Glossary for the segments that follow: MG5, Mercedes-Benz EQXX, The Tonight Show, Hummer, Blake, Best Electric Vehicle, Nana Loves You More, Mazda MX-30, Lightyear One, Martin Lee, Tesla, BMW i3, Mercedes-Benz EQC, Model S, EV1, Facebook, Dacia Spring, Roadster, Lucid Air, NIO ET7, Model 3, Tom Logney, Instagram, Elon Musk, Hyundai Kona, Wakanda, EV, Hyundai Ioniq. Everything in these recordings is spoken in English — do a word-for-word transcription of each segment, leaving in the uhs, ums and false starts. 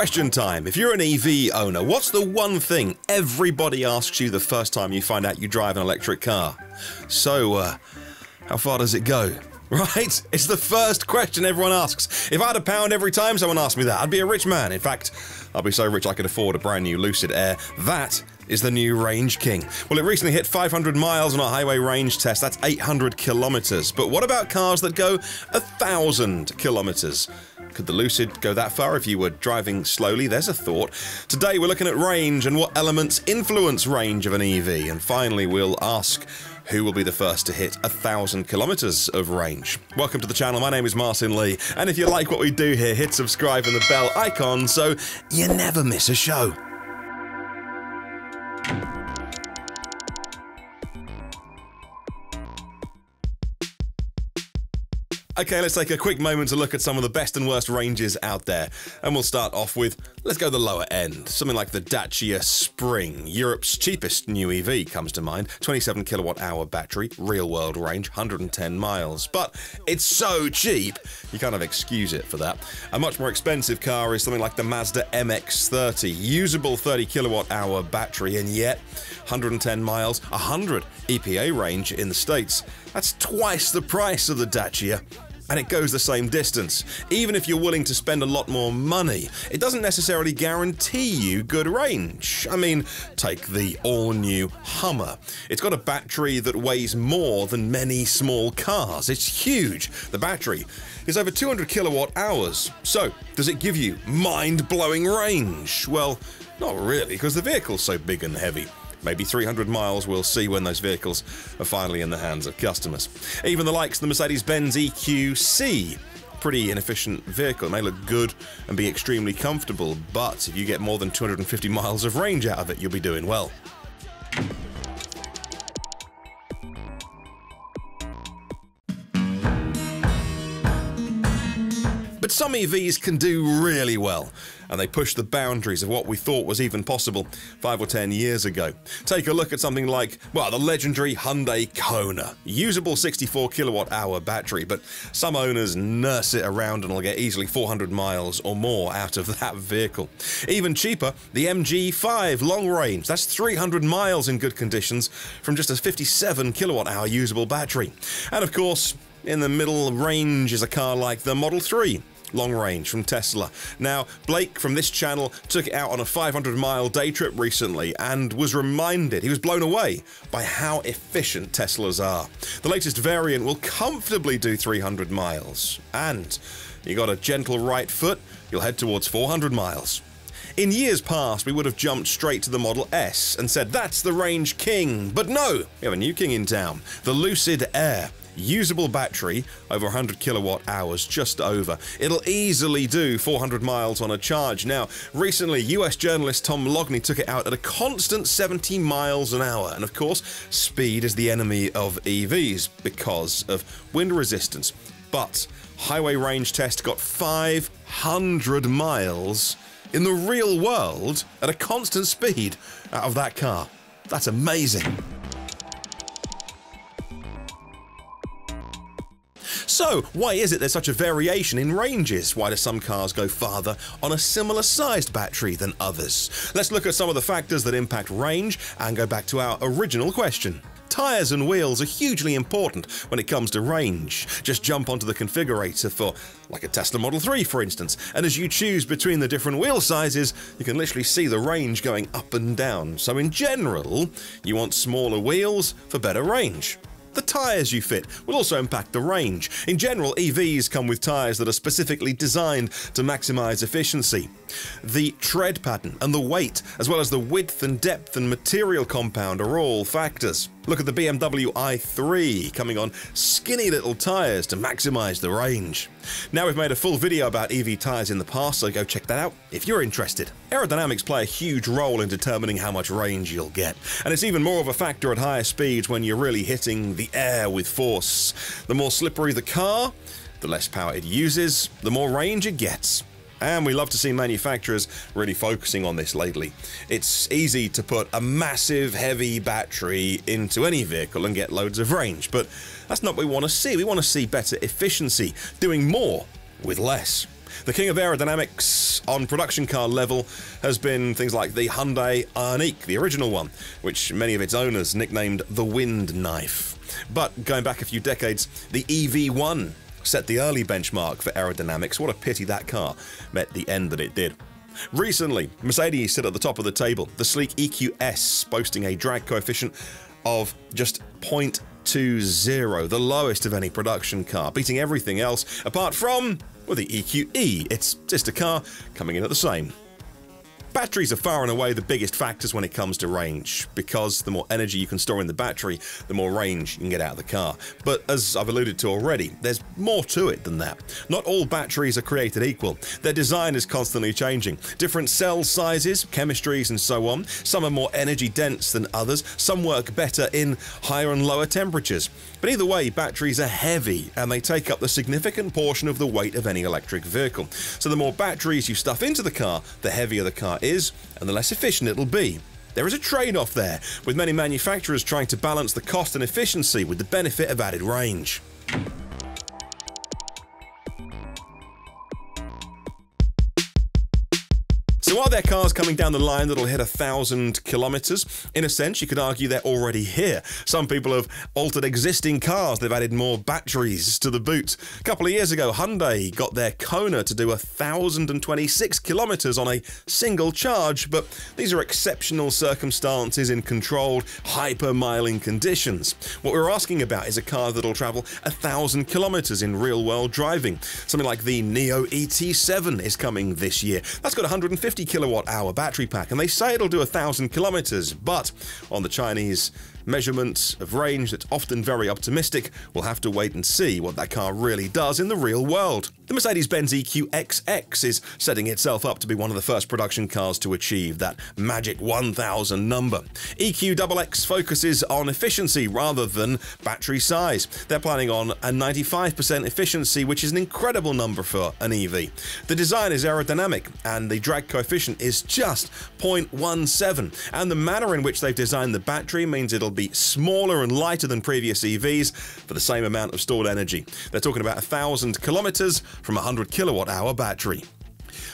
Question time. If you're an E V owner, what's the one thing everybody asks you the first time you find out you drive an electric car? So, uh, how far does it go? Right? It's the first question everyone asks. If I had a pound every time someone asked me that, I'd be a rich man. In fact, I'd be so rich I could afford a brand new Lucid Air. That is the new range king. Well, it recently hit five hundred miles on a highway range test. That's eight hundred kilometers. But what about cars that go one thousand kilometers? Could the Lucid go that far if you were driving slowly? There's a thought. Today we're looking at range and what elements influence range of an E V. And finally, we'll ask who will be the first to hit one thousand kilometers of range. Welcome to the channel. My name is Martin Lee. And if you like what we do here, hit subscribe and the bell icon so you never miss a show. Okay, let's take a quick moment to look at some of the best and worst ranges out there. And we'll start off with, let's go the lower end. Something like the Dacia Spring, Europe's cheapest new E V, comes to mind. twenty-seven kilowatt hour battery, real world range, one hundred ten miles. But it's so cheap, you kind of excuse it for that. A much more expensive car is something like the Mazda M X thirty, usable thirty kilowatt hour battery, and yet one hundred ten miles, one hundred E P A range in the States. That's twice the price of the Dacia. And it goes the same distance. Even if you're willing to spend a lot more money, it doesn't necessarily guarantee you good range. I mean, take the all-new Hummer. It's got a battery that weighs more than many small cars. It's huge. The battery is over two hundred kilowatt hours. So, does it give you mind-blowing range? Well, not really, because the vehicle's so big and heavy. Maybe three hundred miles, we'll see when those vehicles are finally in the hands of customers. Even the likes of the Mercedes-Benz E Q C, pretty inefficient vehicle. It may look good and be extremely comfortable, but if you get more than two hundred fifty miles of range out of it, you'll be doing well. But some E Vs can do really well, and they push the boundaries of what we thought was even possible five or ten years ago. Take a look at something like, well, the legendary Hyundai Kona. Usable sixty-four kilowatt hour battery, but some owners nurse it around and will get easily four hundred miles or more out of that vehicle. Even cheaper, the M G five long range. That's three hundred miles in good conditions from just a fifty-seven kilowatt hour usable battery. And of course, in the middle range is a car like the Model three. Long range from Tesla. Now, Blake from this channel took it out on a five hundred mile day trip recently and was reminded, he was blown away by how efficient Teslas are. The latest variant will comfortably do three hundred miles, and you got a gentle right foot, you'll head towards four hundred miles. In years past, we would have jumped straight to the Model S and said, that's the range king. But no, we have a new king in town, the Lucid Air. Usable battery, over one hundred kilowatt hours, just over. It'll easily do four hundred miles on a charge. Now, recently, U S journalist Tom Logney took it out at a constant seventy miles an hour. And of course, speed is the enemy of E Vs because of wind resistance. But highway range test got five hundred miles in the real world at a constant speed out of that car. That's amazing. So, why is it there's such a variation in ranges? Why do some cars go farther on a similar sized battery than others? Let's look at some of the factors that impact range and go back to our original question. Tires and wheels are hugely important when it comes to range. Just jump onto the configurator for, like, a Tesla Model three, for instance, and as you choose between the different wheel sizes, you can literally see the range going up and down. So in general, you want smaller wheels for better range. The tyres you fit will also impact the range. In general, E Vs come with tyres that are specifically designed to maximise efficiency. The tread pattern and the weight, as well as the width and depth and material compound, are all factors. Look at the B M W i three, coming on skinny little tyres to maximise the range. Now, we've made a full video about E V tyres in the past, so go check that out if you're interested. Aerodynamics play a huge role in determining how much range you'll get, and it's even more of a factor at higher speeds when you're really hitting the air with force. The more slippery the car, the less power it uses, the more range it gets. And we love to see manufacturers really focusing on this lately. It's easy to put a massive heavy battery into any vehicle and get loads of range, but that's not what we want to see. We want to see better efficiency, doing more with less. The king of aerodynamics on production car level has been things like the Hyundai Ioniq, the original one, which many of its owners nicknamed the wind knife. But going back a few decades, the E V one set the early benchmark for aerodynamics. What a pity that car met the end that it did. Recently, Mercedes sit at the top of the table, the sleek E Q S boasting a drag coefficient of just zero point two zero, the lowest of any production car, beating everything else apart from, well, the E Q E, its sister car, coming in at the same. Batteries are far and away the biggest factors when it comes to range, because the more energy you can store in the battery, the more range you can get out of the car. But as I've alluded to already, there's more to it than that. Not all batteries are created equal. Their design is constantly changing. Different cell sizes, chemistries and so on. Some are more energy dense than others. Some work better in higher and lower temperatures. But either way, batteries are heavy and they take up the significant portion of the weight of any electric vehicle. So the more batteries you stuff into the car, the heavier the car is and the less efficient it'll be. There is a trade-off there, with many manufacturers trying to balance the cost and efficiency with the benefit of added range. So are there cars coming down the line that'll hit a thousand kilometers? In a sense, you could argue they're already here. Some people have altered existing cars. They've added more batteries to the boot. A couple of years ago, Hyundai got their Kona to do one thousand twenty-six kilometers on a single charge, but these are exceptional circumstances in controlled, hyper-miling conditions. What we're asking about is a car that'll travel a thousand kilometers in real-world driving. Something like the NIO E T seven is coming this year. That's got one hundred fifty kilowatt hour battery pack, and they say it'll do a thousand kilometers, but on the Chinese measurements of range that's often very optimistic, we'll have to wait and see what that car really does in the real world. The Mercedes-Benz E Q X X is setting itself up to be one of the first production cars to achieve that magic one thousand number. E Q X X focuses on efficiency rather than battery size. They're planning on a ninety-five percent efficiency, which is an incredible number for an E V. The design is aerodynamic and the drag coefficient is just zero point one seven, and the manner in which they've designed the battery means it'll be smaller and lighter than previous E Vs for the same amount of stored energy. They're talking about one thousand kilometers from a one hundred kilowatt hour battery.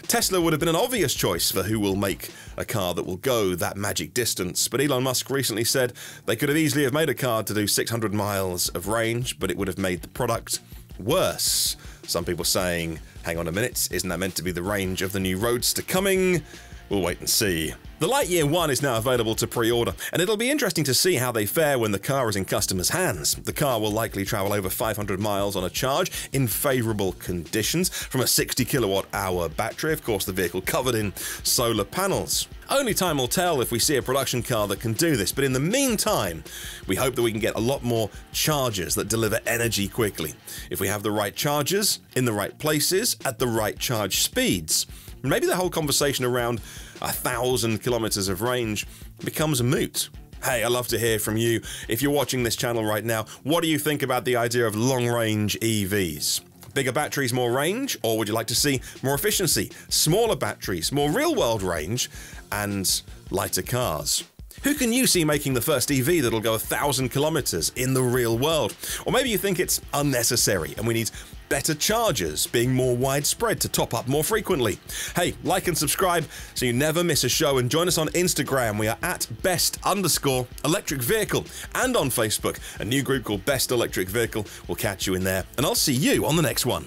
Tesla would have been an obvious choice for who will make a car that will go that magic distance, but Elon Musk recently said they could have easily have made a car to do six hundred miles of range, but it would have made the product worse. Some people saying, hang on a minute, isn't that meant to be the range of the new Roadster coming? We'll wait and see. The Lightyear One is now available to pre-order, and it'll be interesting to see how they fare when the car is in customers' hands. The car will likely travel over five hundred miles on a charge in favourable conditions from a sixty kilowatt hour battery, of course the vehicle covered in solar panels. Only time will tell if we see a production car that can do this, but in the meantime, we hope that we can get a lot more chargers that deliver energy quickly. If we have the right chargers, in the right places, at the right charge speeds, maybe the whole conversation around a thousand kilometers of range becomes moot. Hey, I'd love to hear from you. If you're watching this channel right now, what do you think about the idea of long-range E Vs? Bigger batteries, more range, or would you like to see more efficiency, smaller batteries, more real-world range, and lighter cars? Who can you see making the first E V that'll go a thousand kilometers in the real world? Or maybe you think it's unnecessary and we need better chargers being more widespread to top up more frequently. Hey, like and subscribe so you never miss a show, and join us on Instagram. We are at best underscore electric vehicle, and on Facebook, a new group called Best Electric Vehicle. We'll catch you in there, and I'll see you on the next one.